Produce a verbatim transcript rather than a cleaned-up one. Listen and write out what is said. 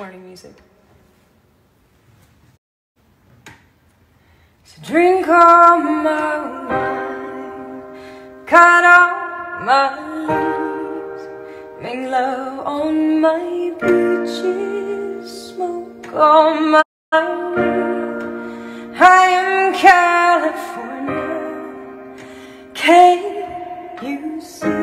morning music. So drink all my wine, cut all my leaves, make love on my beaches, smoke on my weed. I am California, can you see?